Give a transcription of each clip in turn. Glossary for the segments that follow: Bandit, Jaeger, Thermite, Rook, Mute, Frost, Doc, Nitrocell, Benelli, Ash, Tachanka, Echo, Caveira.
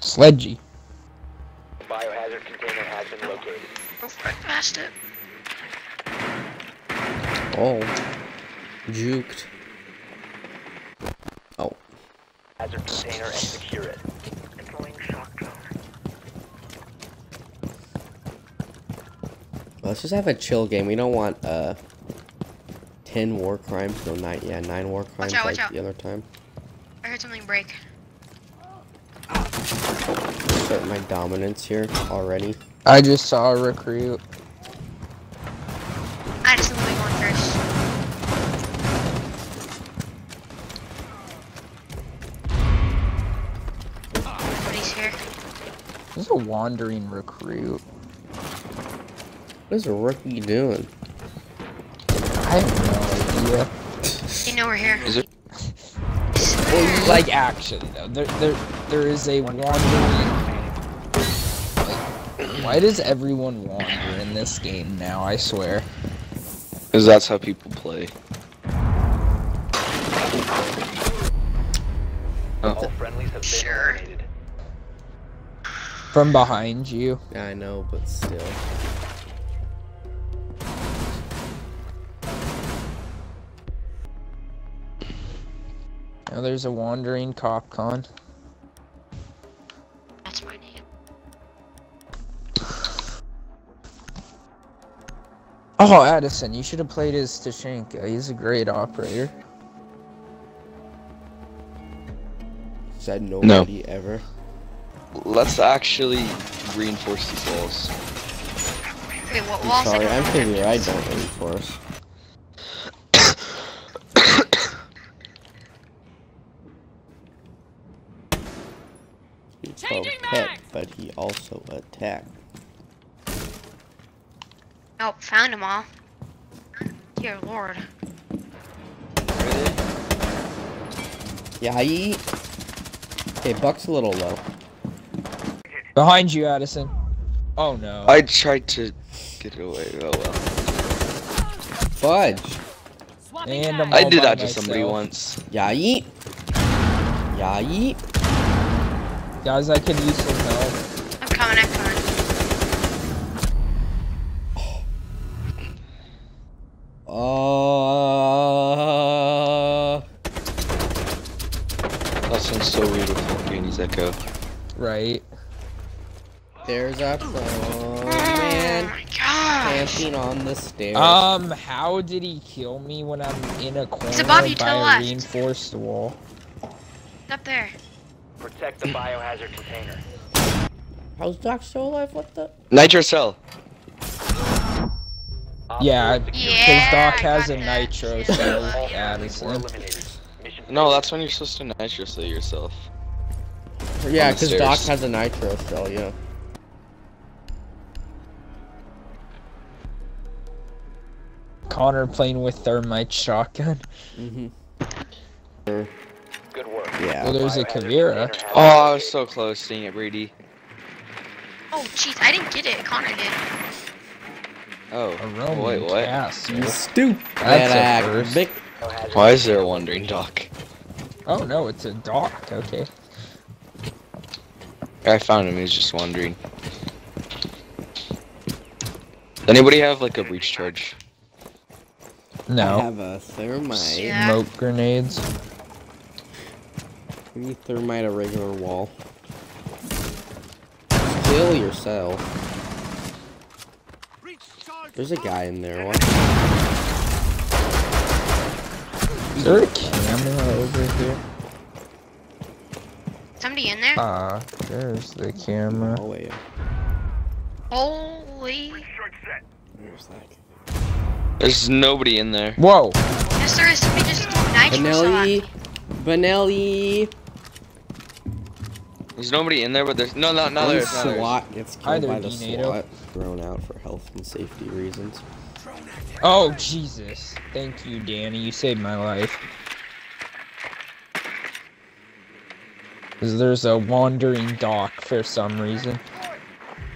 Sledgy. The biohazard container has been located. Go for it, bastard. Oh. Juked. Oh. Hazard container and secure it. Deploying shock drone. Let's just have a chill game. We don't want 10 war crimes, no 9 war crimes out, like the other time. I heard something break. Start my dominance here already. I just saw a recruit. I just only one first. Nobody's here. This is a wandering recruit. What is a rookie doing? I have no idea. You know we're here. Is it? Well, you like action though. There is a wandering. Like, why does everyone wander in this game now? I swear. Because that's how people play. All friendlies have been eliminated. From behind you. Yeah, I know, but still. Now there's a wandering cop con. That's my name. Oh, Addison, you should have played as Tachanka. He's a great operator. Said nobody ever. Let's actually reinforce these walls. Wait, what walls? Sorry, I'm thinking I don't reinforce. Pet, but he also attacked. Oh, found them all. Dear Lord. Really? Yeah, okay, Buck's a little low. Behind you, Addison. Oh no. I tried to get away. Oh well. Fudge. And I did that to somebody once. Yeet. Yeet. Guys, I could use some help. I'm coming, I'm coming. That sounds so weird with Danny's Echo. Right. There's a phone man. Oh my gosh. Camping on the stairs. How did he kill me when I'm in a corner? It's above you to the left. Reinforced wall. It's up there. Protect the biohazard container. How's Doc still alive? What the? Nitrocell. Yeah, because Doc has a nitro cell. No, that's when you're supposed to nitro cell yourself. Yeah, because Doc has a nitro cell, yeah. Connor playing with Thermite shotgun. Mm-hmm. Sure. Good work. Yeah. Well, there's a Caveira. Oh, I was so close seeing it, Brady. Oh, jeez, I didn't get it. Connor did. Oh. Oh wait, what? You stupid. That's a first. Why is there a wandering dock? Oh no, it's a dock. Okay. I found him. He's just wandering. Does anybody have like a breach charge? No. I have a thermite. Yeah. Smoke grenades. Maybe thermite a regular wall. Kill yourself. There's a guy in there. What? Is there a camera over here? Somebody in there? There's the camera. Oh, wait. Holy. Where's that? There's nobody in there. Whoa. Yes, there is. Somebody just threw nitro at me. Benelli. There's nobody in there, but there's no there's SWAT gets killed by the SWAT, thrown out for health and safety reasons. Oh Jesus! Thank you, Danny. You saved my life. Cause there's a wandering dock for some reason,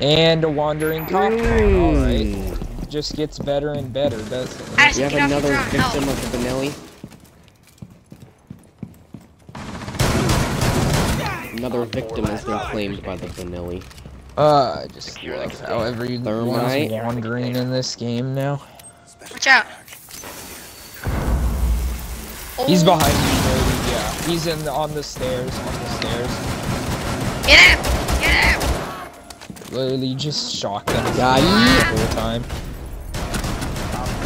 and a wandering cop. All right, just gets better and better, doesn't it? You have another victim of the Benelli. another victim has been claimed by the Benelli. I just like how everyone's wandering in this game now. Watch out! Oh. He's behind me, baby. Yeah, he's in on the stairs. Get him! Get him! Literally just shocked him the whole time.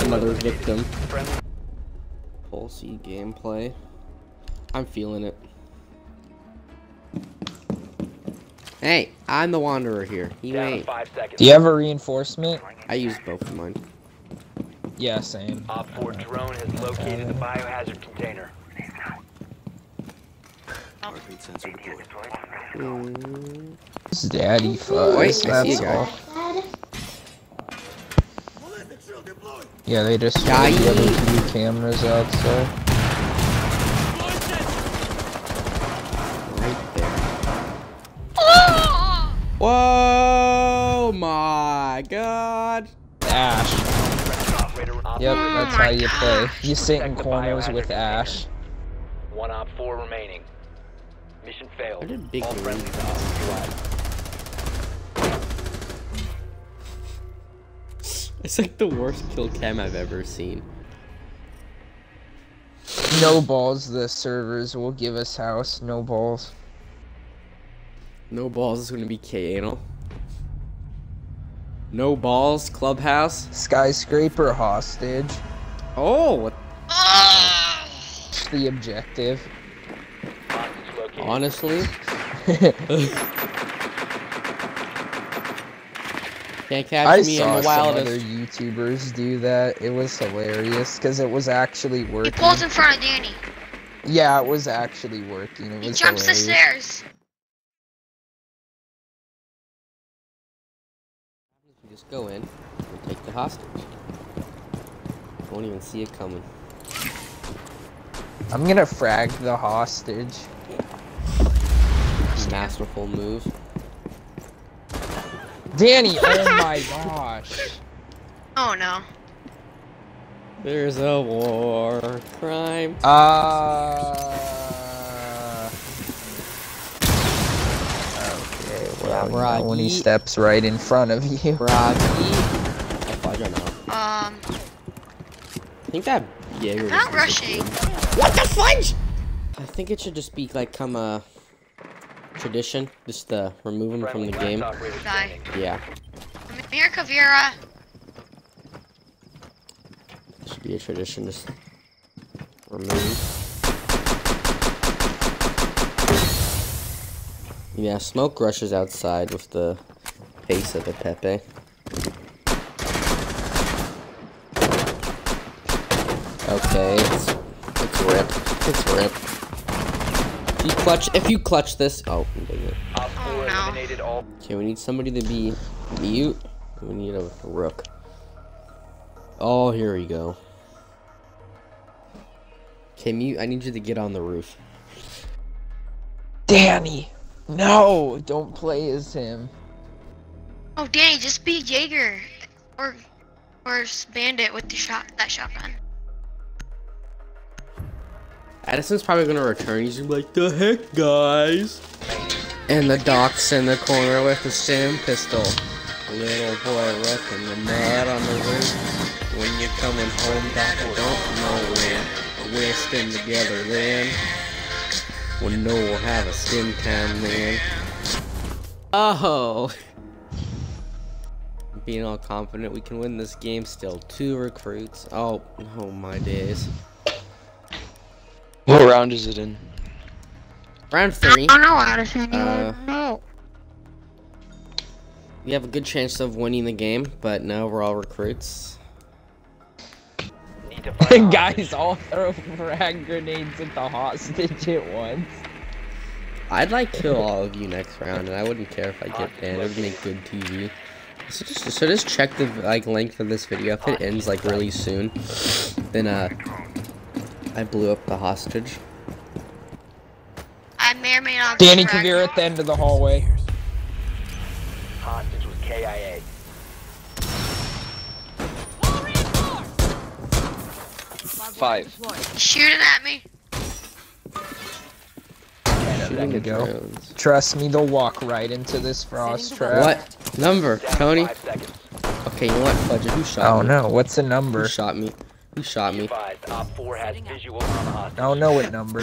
Another victim. Pulsy gameplay. I'm feeling it. Hey, I'm the wanderer here. You ain't. Do you have a reinforcement? I used both of mine. Yeah, same. Op 4 drone has located the biohazard container. Heartbeat sensor deployed. This is daddy fuck. Wait, that's all. Yeah, they just got the other two cameras outside. Right there. Oh! Whoa, my God. Ash. Yep, that's how you play. You sit in corners with Ash. One op 4 remaining. Mission failed. All friendlies are It's like the worst kill cam I've ever seen. No balls, the servers will give us house. No balls. No balls is gonna be K-anal. No balls, clubhouse. Skyscraper hostage. Oh, what? The objective. Honestly? Can't catch me in the wildest. I saw some other YouTubers do that. It was hilarious because it was actually working. He pulls in front of Danny. Yeah, it was actually working. It was jumps hilarious. The stairs. We just go in and take the hostage. Won't even see it coming. I'm gonna frag the hostage. Masterful move. Danny, oh my gosh. Oh no. There's a war crime. Okay, well, Rocky. When he steps right in front of you. Rocky. I don't know. I think that Jaeger. I'm not rushing. What the fudge? I think it should just be like come a tradition, just remove him from the game. Die. Yeah. I'm here, Caveira. Should be a tradition, just remove. Yeah, smoke rushes outside with the pace of a Pepe. Okay, it's rip. If you clutch this, oh, I'm doing it. Oh, no. Okay, we need somebody to be mute. We need a rook. Oh, here we go. Okay, Mute, I need you to get on the roof. Danny, no, don't play as him. Oh, Danny, just be Jaeger or Bandit with the shotgun. Addison's probably gonna return. He's gonna be like, the heck, guys? And the Doc's in the corner with the same pistol. Little boy looking the mad on the roof. When you're coming home, Doc, I don't know when. We're staying together then. We'll know we'll have a skin time then. Oh! Being all confident, we can win this game still. 2 recruits. Oh my days. What round is it in? Round 3. I don't know, Addison. We have a good chance of winning the game, but now we're all recruits. Guys, all throw frag grenades at the hostage at once. I'd like kill all of you next round, and I wouldn't care if I get banned. It would make good TV. So just check the length of this video. If it ends really soon, then I blew up the hostage. I may or may not. Danny Caveira at the end of the hallway. Hostage was KIA. Five. Shooting at me. shooting to go. Drones. Trust me, they'll walk right into this Frost trap. What number, Tony? Okay, you know what, Fudge? Who shot me? Oh no, what's the number? Who shot me? Who shot me? I don't know what number.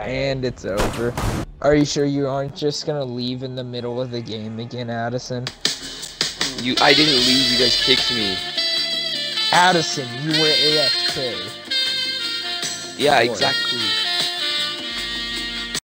And it's over. Are you sure you aren't just gonna leave in the middle of the game again, Addison? I didn't leave, you guys kicked me. Addison, you were AFK. Yeah, exactly.